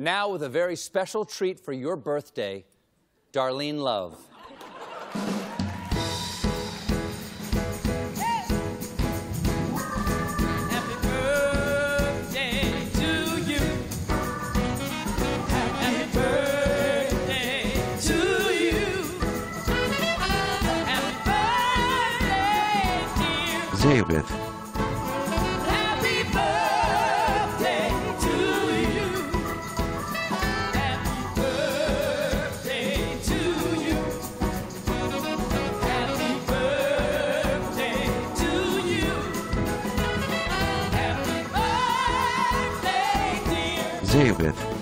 Now with a very special treat for your birthday, Darlene Love. David. Happy birthday to you. Happy birthday to you. Happy birthday to you. Happy birthday, dear David.